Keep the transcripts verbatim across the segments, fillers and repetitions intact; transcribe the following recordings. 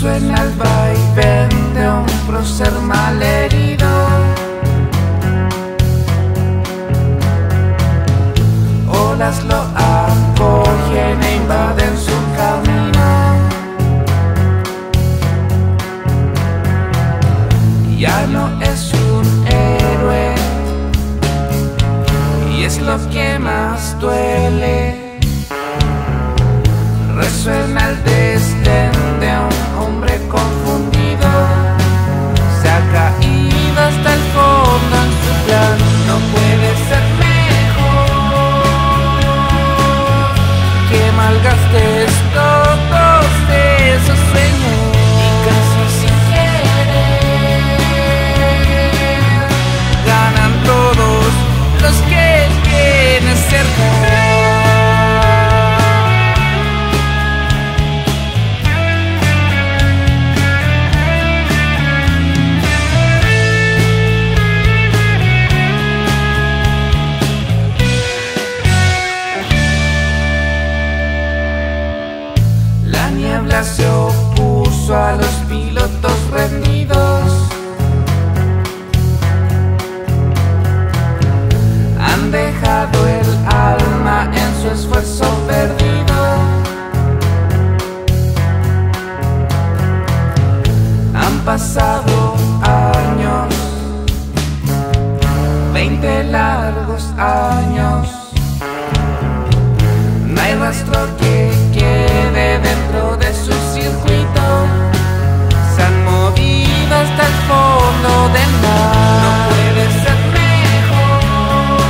suena el vaivén de un prócer malherido. Olas lo acogen e invaden su camino. Ya no es un héroe y es lo que más duele. Resuena el desdén de un hombre confundido. Se ha caído hasta el fondo en su plan. No puede ser mejor que malgastes todos esos sueños. Y casi sin querer ganan todos los que vienen cerca. Se opuso a los pilotos rendidos. Han dejado el alma en su esfuerzo perdido. Han pasado años, veinte largos años. No hay rastro que quede dentro de su circuito. Se han movido hasta el fondo del mar. No puede ser mejor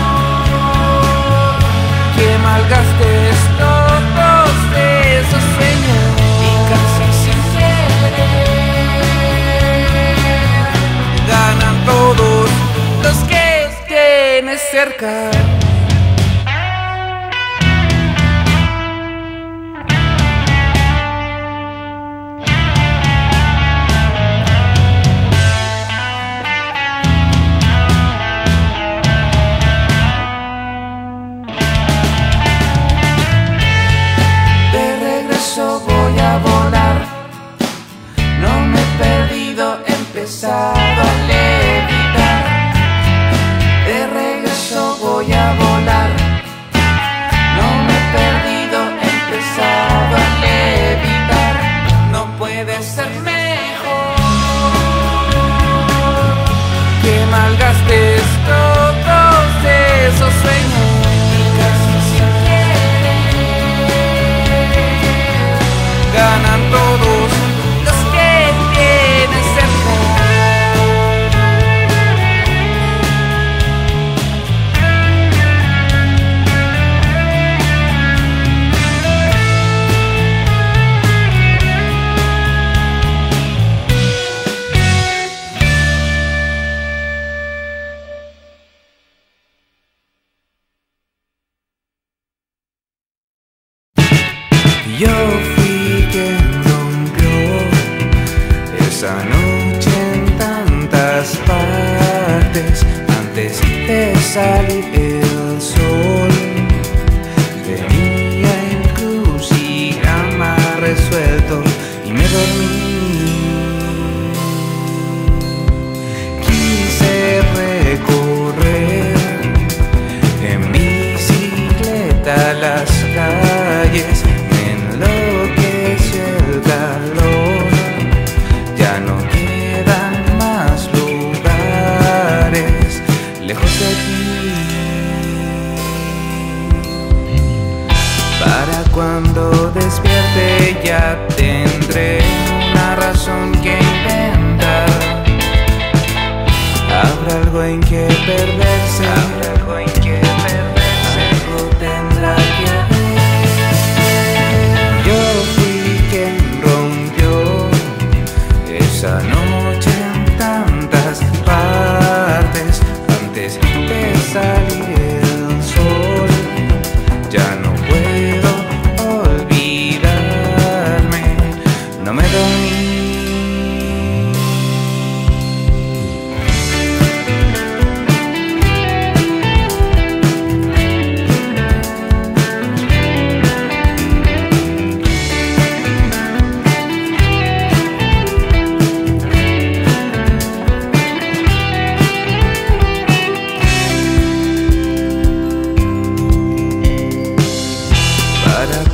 que malgastes todos esos sueños. Y casi sin querer ganan todos los que tienes cerca.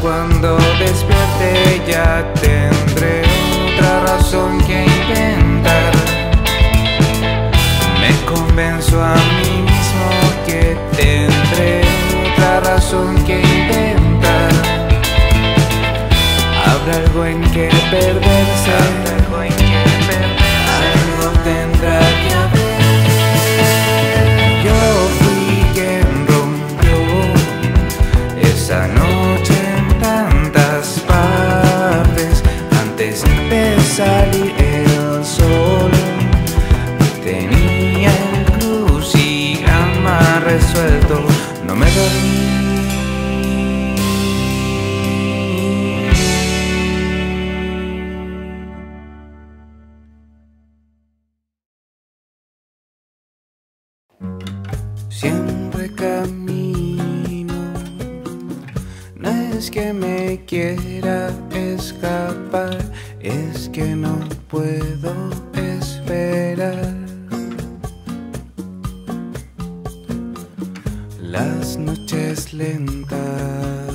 Cuando despierte ya tendré otra razón que inventar. Me convenzo a mí mismo que tendré otra razón que inventar. Habrá algo en que perderse, algo en que perderse, algo tendrá que haber. Yo fui quien rompió esa noche en tantas partes antes de salir el sol. Tenía el crucigrama resuelto, no me dormí. Siempre camino, no es que me quiera escapar, es que no puedo esperar. Las noches lentas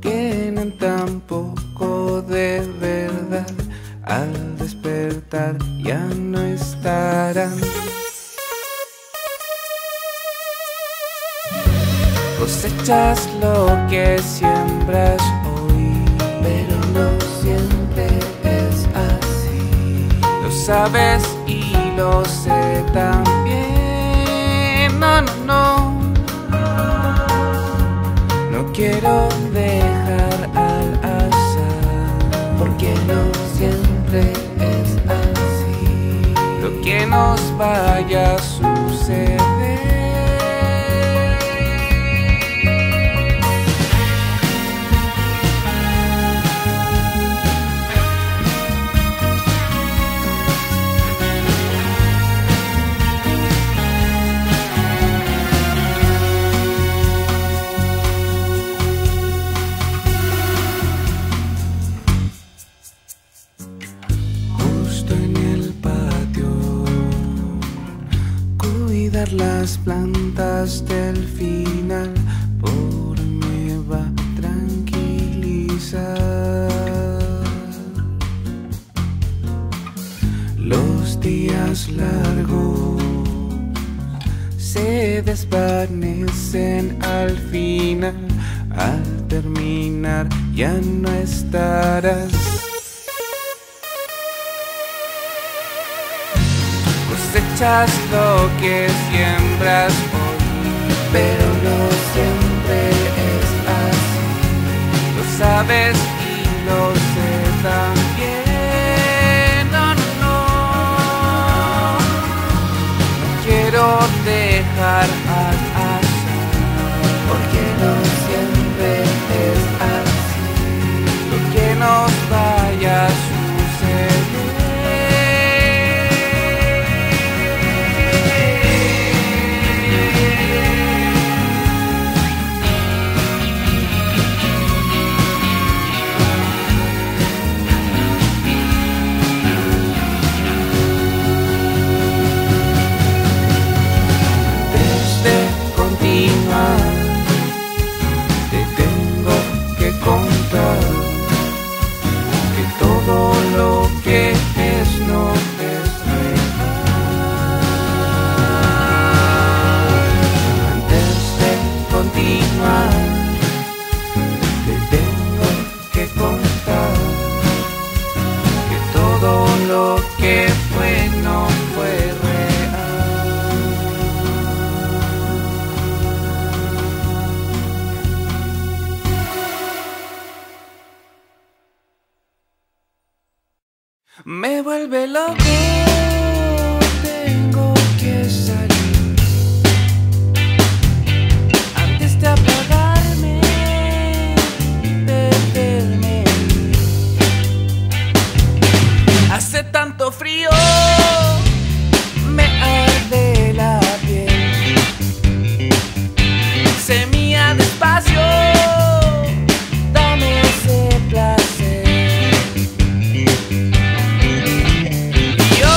tienen tan poco de verdad, al despertar ya no estarán. Cosechas lo que siembras hoy, pero no siempre es así. Lo sabes y lo sé también. No, no, no. No quiero dejar al azar, porque no siempre es así lo que nos vaya a suceder. Las plantas del final por me va a tranquilizar. Los días largos se desvanecen al final, al terminar ya no estarás. Cosechas lo que siembras hoy, pero no siempre es así. Lo sabes y lo sé también. No, no, no. No quiero dejar al azar, porque no siempre es así lo que nos vaya a suceder. Te tengo que contar que todo lo que es no es real. Antes de continuar, te tengo que contar que todo lo que fue no fue real. Me vuelve loco, tengo que salir antes de apagarme y perderme. Hace tanto frío, me arde la piel. Semilla despacio. Yo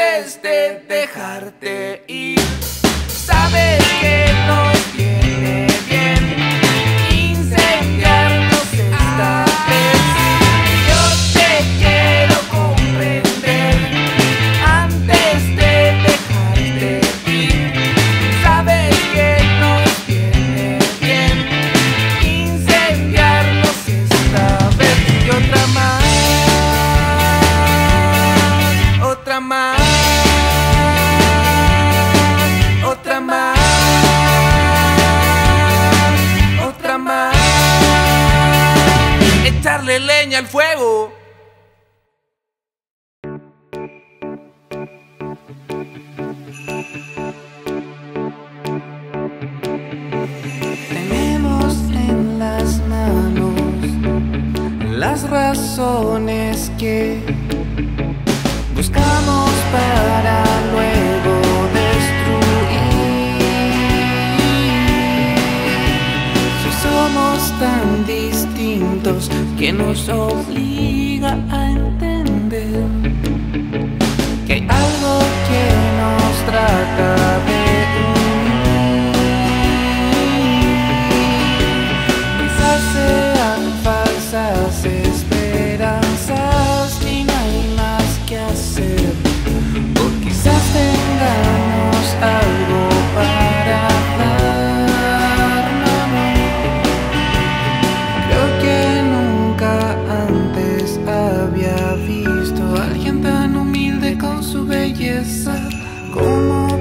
antes de dejarte ir. Sabes que no es bien. Echarle leña al fuego. Tenemos en las manos las razones que buscamos para luego destruir. Si somos tan distintos que nos obliga a entender que hay algo que nos trata de unir. Quizás sean falsas esperanzas y no hay más que hacer, o quizás tengamos algo para darnos. Creo que había visto a alguien tan humilde con su belleza como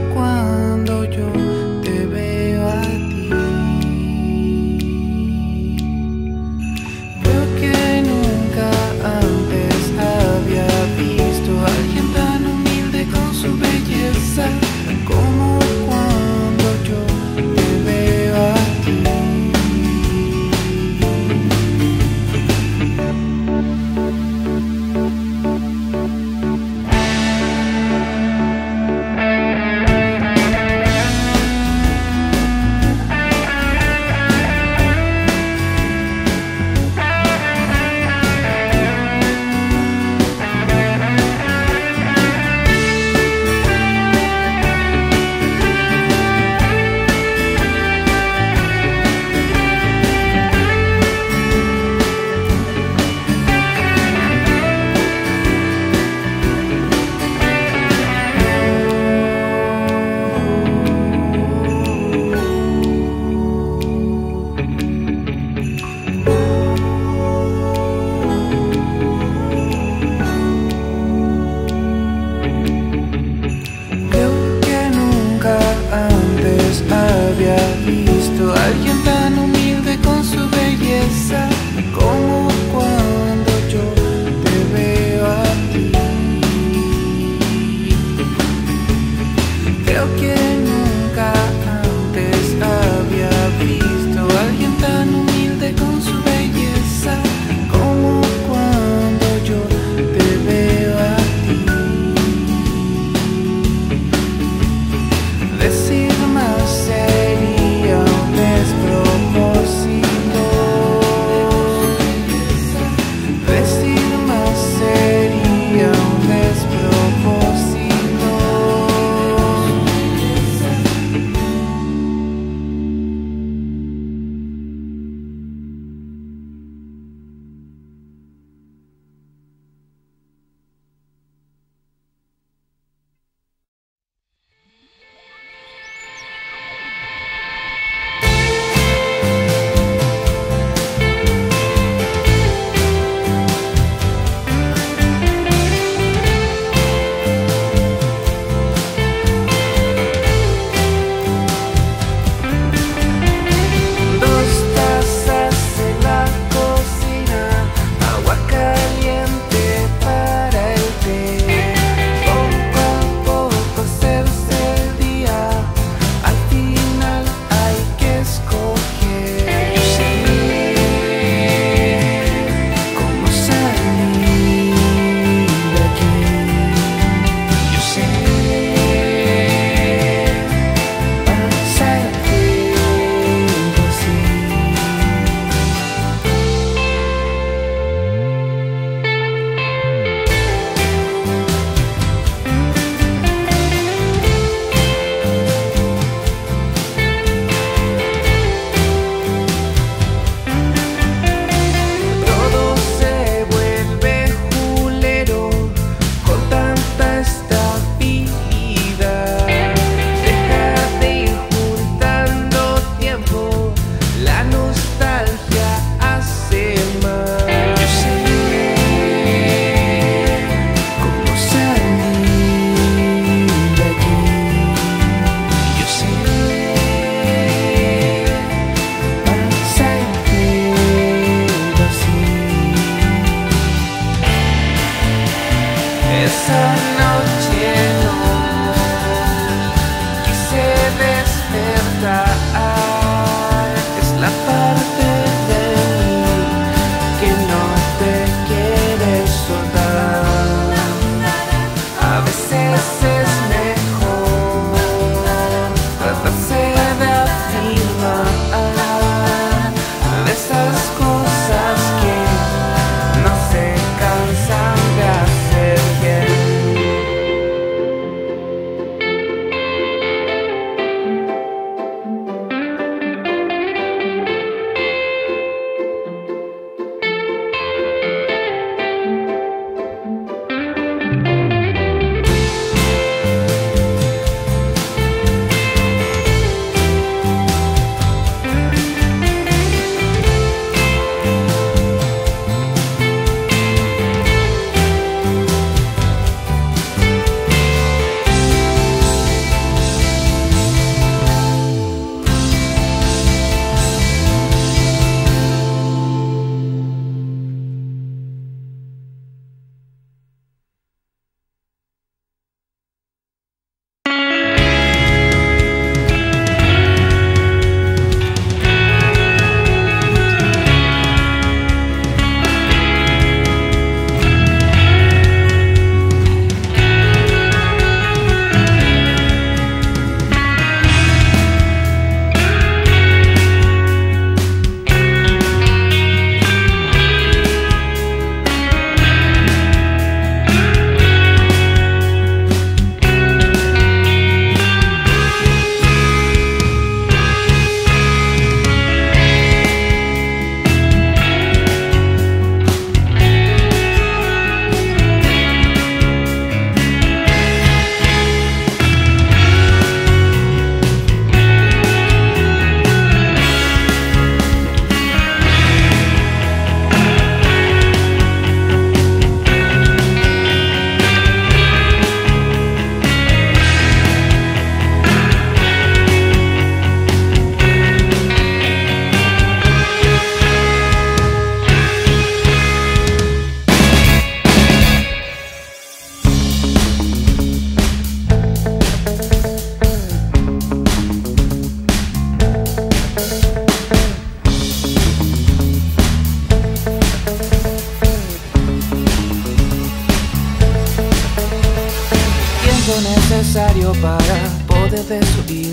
vacío para poderte subir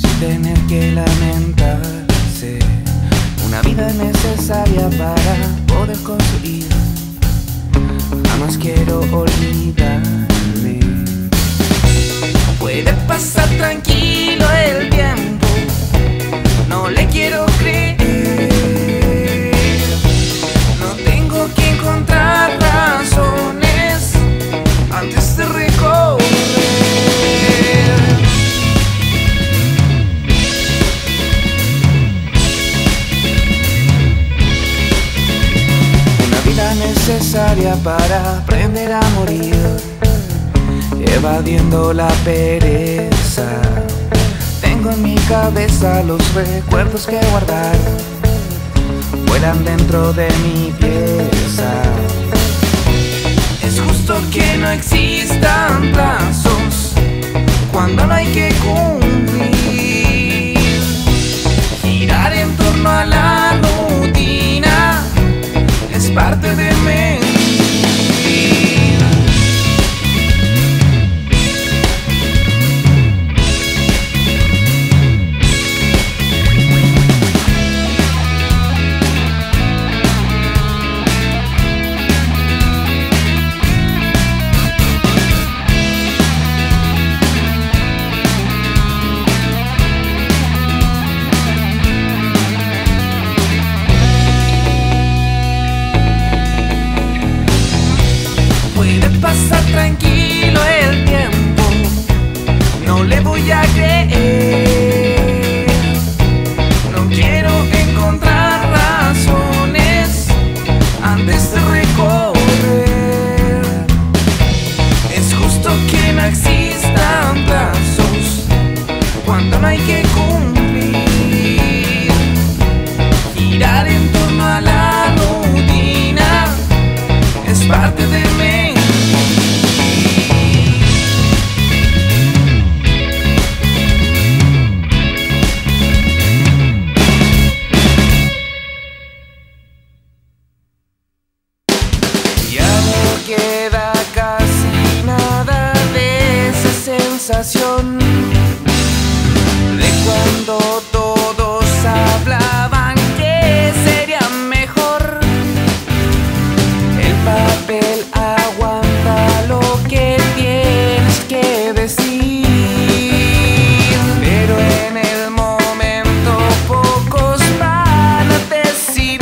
sin tener que lamentarse. Una vida necesaria para poder construir. Jamás quiero olvidarme. Puede pasar tranquilo el tiempo, no le quiero creer. Necesaria para aprender a morir, evadiendo la pereza. Tengo en mi cabeza los recuerdos que guardar, vuelan dentro de mi pieza. Es justo que no existan plazos cuando no hay que cumplir. Girar en torno a la rutina es parte de mí. Pasar tranquilo el tiempo, no le voy a creer. No quiero encontrar razones antes de recorrer. Es justo que no existan plazos cuando no hay que cumplir. Girar en torno a la rutina es parte de mí. Queda casi nada de esa sensación de cuando todos hablaban que sería mejor. El papel aguanta lo que tienes que decir, pero en el momento pocos van a decidir.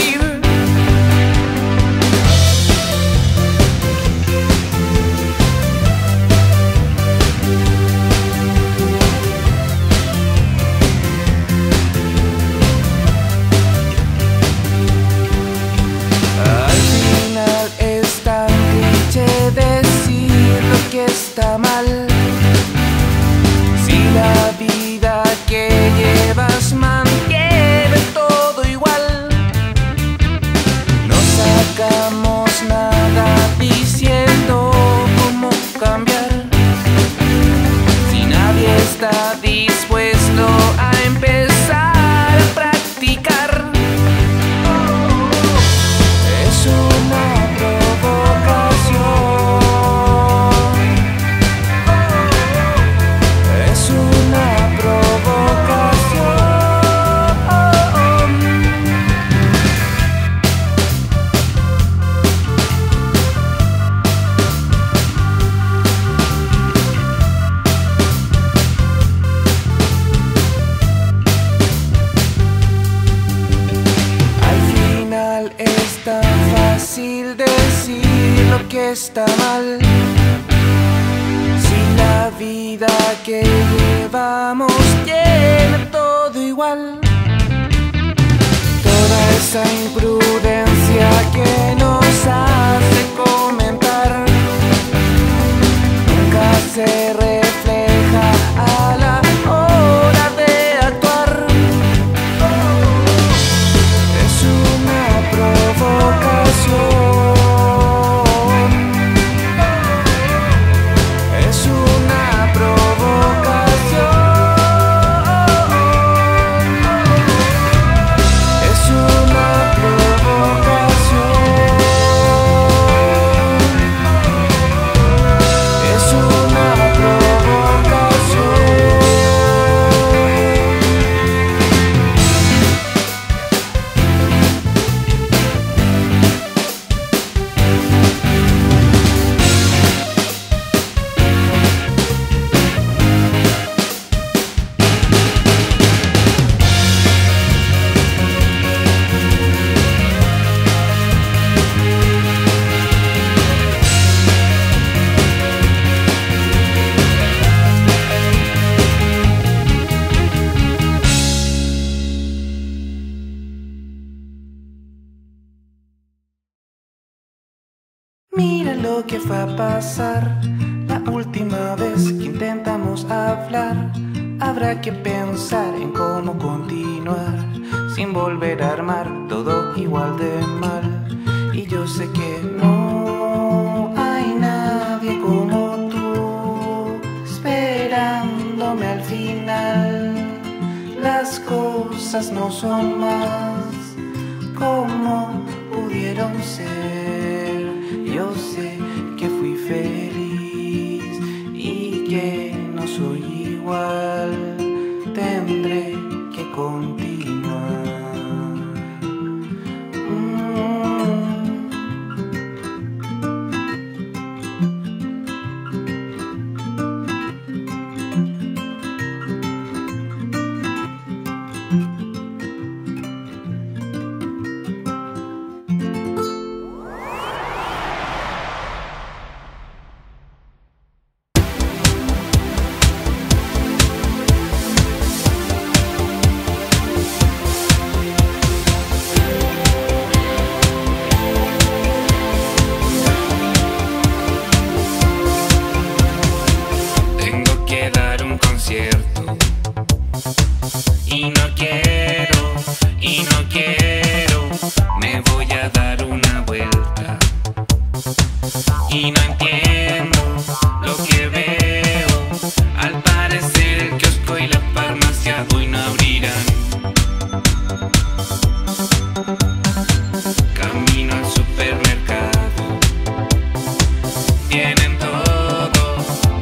Está mal si la vida que llevas mantiene todo igual. No sacamos nada diciendo cómo cambiar si nadie está dispuesto a empezar a practicar. Es una decir lo que está mal si la vida que llevamos tiene todo igual. Toda esa imprudencia que nos hace comentar nunca se refleja a la hora de actuar. Es una provocación. Provocación. lo que va a pasar. La última vez que intentamos hablar, habrá que pensar en cómo continuar, sin volver a armar todo igual de mal. Y yo sé que no hay nadie como tú, esperándome al final. Las cosas no son más como pudieron ser. Yo sé que fui feliz y que no soy igual. Tendré que continuar. Y no quiero, y no quiero, me voy a dar una vuelta. Y no entiendo lo que veo, al parecer el kiosco y la farmacia hoy no abrirán. Camino al supermercado, tienen todo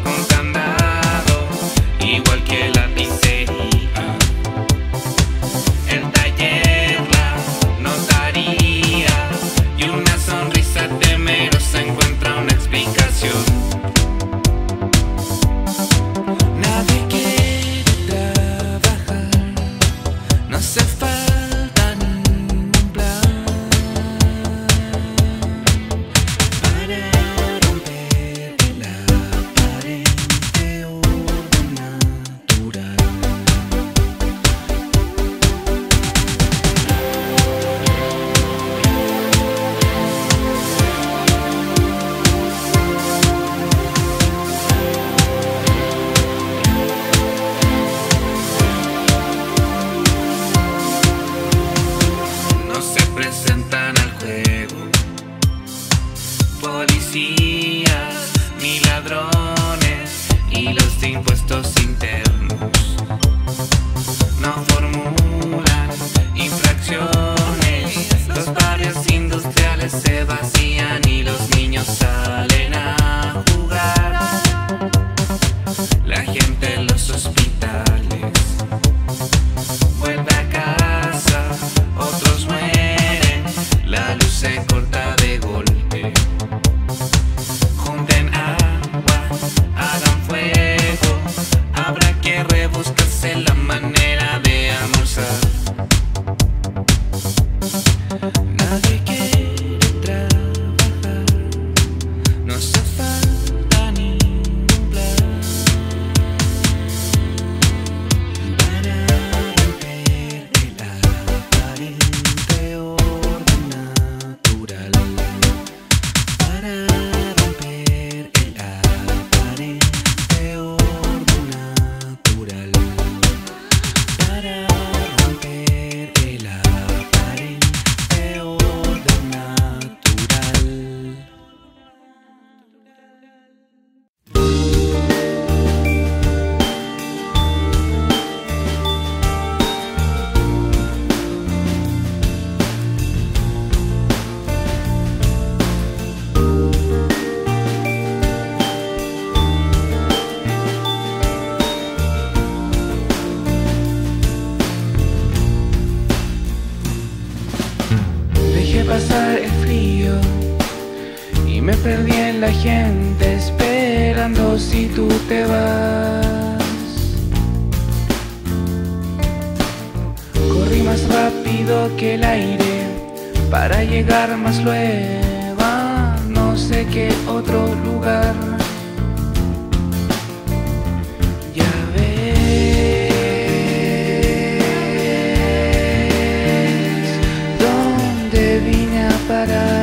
con candado, igual que la pizzería. Presentan al juego policías ni ladrones y los de impuestos internos no formulan infracciones. Los barrios industriales se vacían y los niños salen a jugar. La gente en los hospitales vuelve a casa, otros mueren. La luz se corta de golpe. Junten agua, hagan fuego. Habrá que rebuscarse la manera de almorzar. Nadie quiere trabajar, no hace falta ningún plan para romper el aparente orden. Pasar el frío y me perdí en la gente esperando si tú te vas. Corrí más rápido que el aire para llegar más luego a no sé qué otro lugar. Ya ves vine a parar.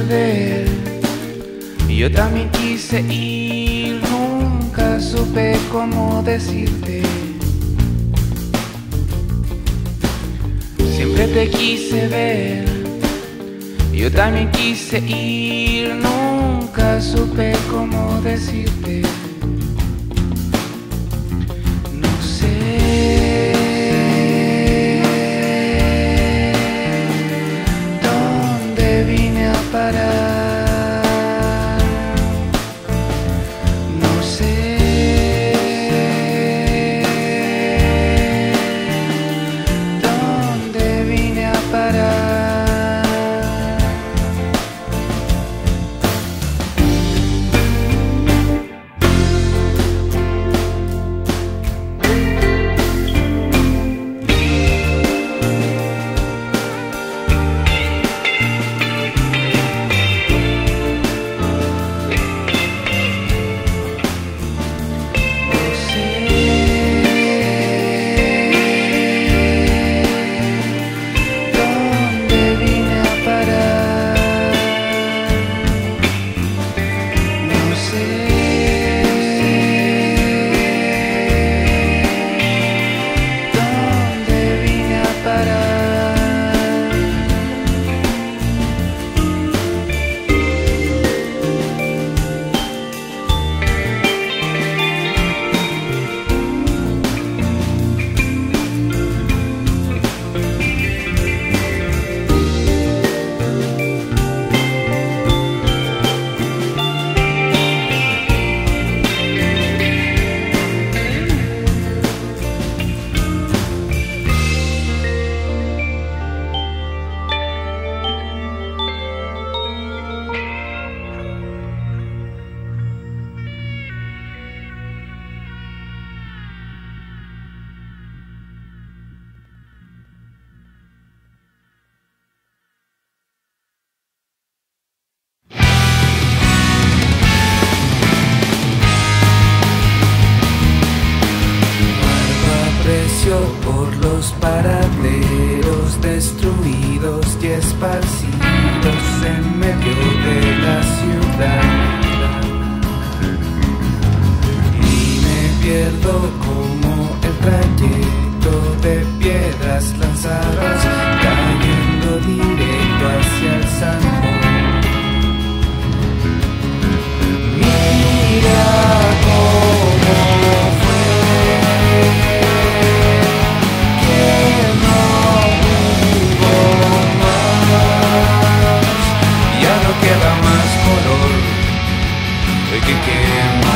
perder. Yo también quise ir, nunca supe cómo decirte. Siempre te quise ver. Yo también quise ir, nunca supe cómo decirte. Que quema.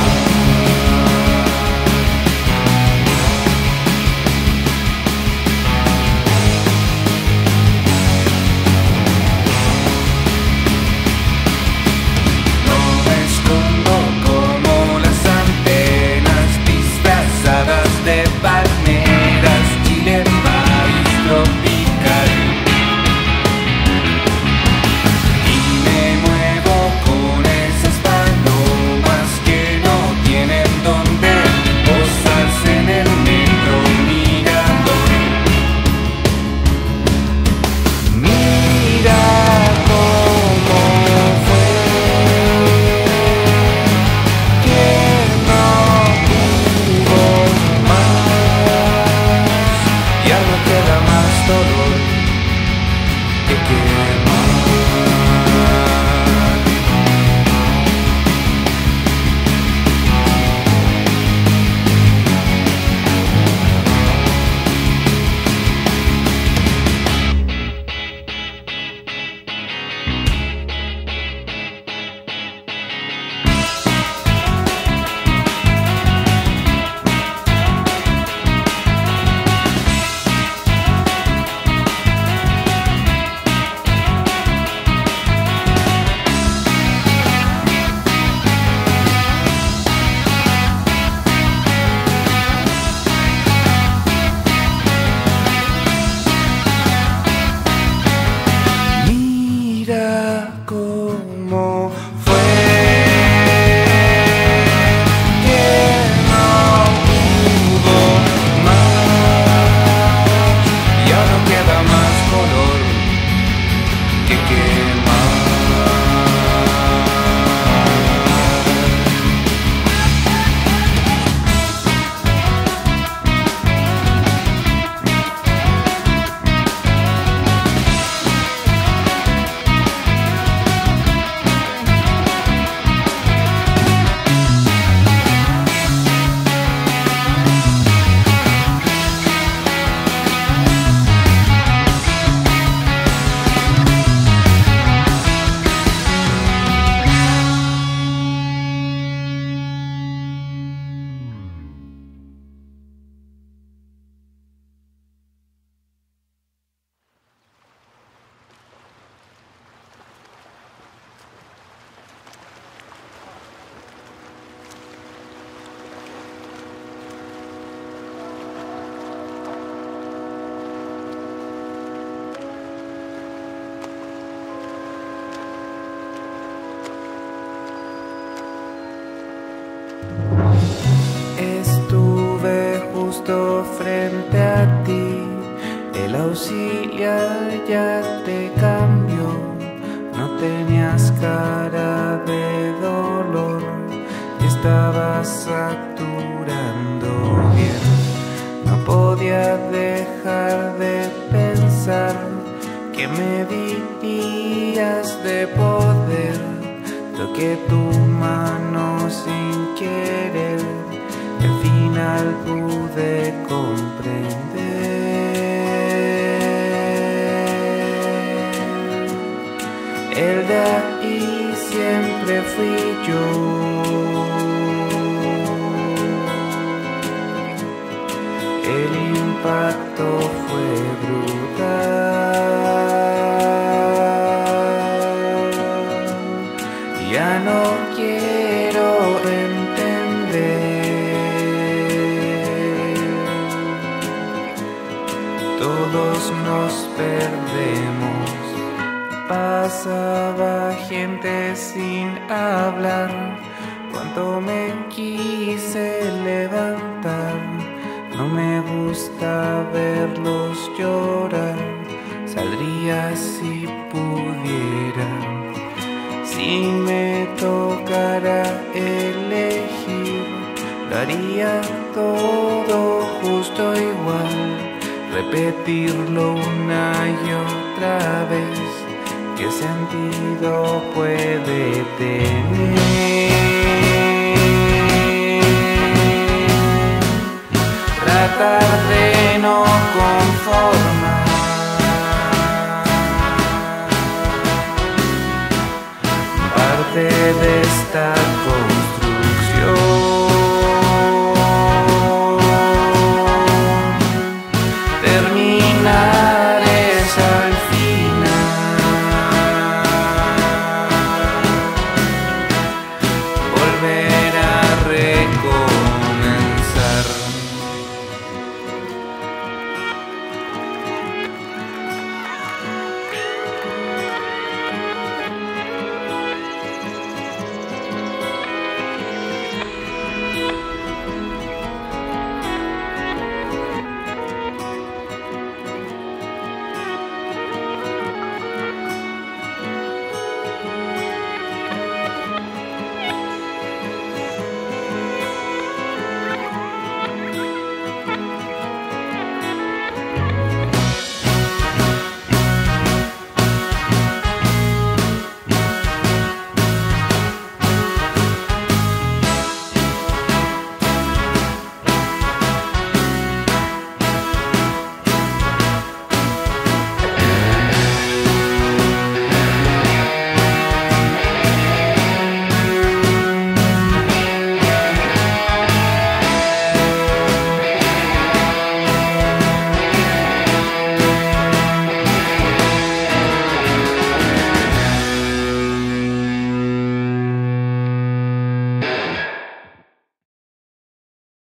Cristo frente a ti, el auxiliar ya te cambió. No tenías cara de dolor, estabas saturando bien. No podía dejar de pensar que me dirías de poder. Toqué tu mano sin querer, al final pude comprender. El de ahí siempre fui yo. El impacto fue brutal. Ya no quiero entender . Todos nos perdemos. Pasaba gente sin hablar. Cuando me quise levantar, no me gusta verlos llorar. Saldría si pudiera. Si me tocara elegir, lo haría todo justo igual. Repetirlo una y otra vez, ¿qué sentido puede tener? Tratar de no conformar, parte de esta cosa.